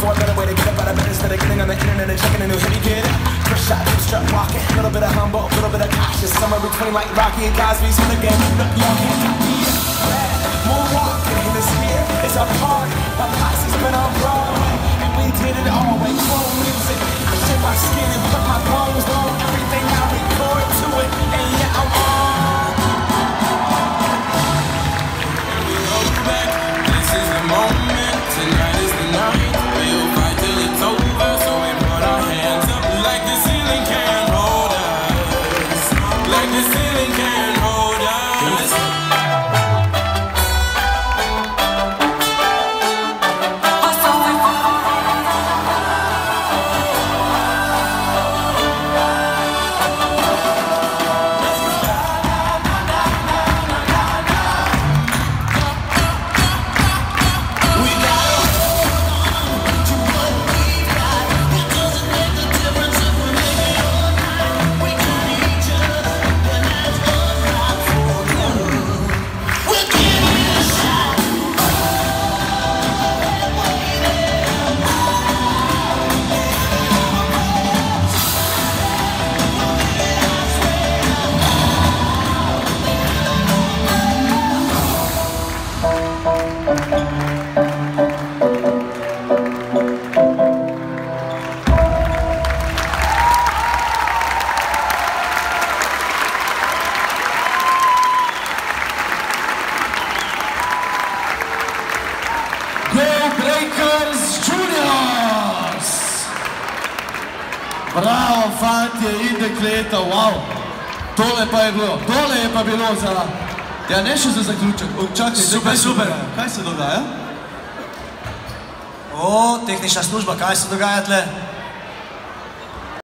for a better way to get up out of bed instead of getting on the internet and checking a new hit. You get up, first shot, hip strut walking, a little bit of humble, a little bit of cautious, somewhere between like Rocky and Cosby's in the game. Look, y'all can't get me moonwalking in this here. It's a party, my posse's been on Broadway, and we did it all way. Chrome music, I shed my skin and put my bones on everything I record to it, and yeah, I'm on. Tonight is the night, we'll fight till it's over. So we put our hands up like the ceiling can't hold us, like the ceiling can't hold us. Bravo, fantje in dekleta, wow! Tole pa je bilo, tole je pa bilo za... Ja, ne še za zaključek, čakaj, super, super, kaj se dogaja? O, tehnična služba, kaj se dogaja tle?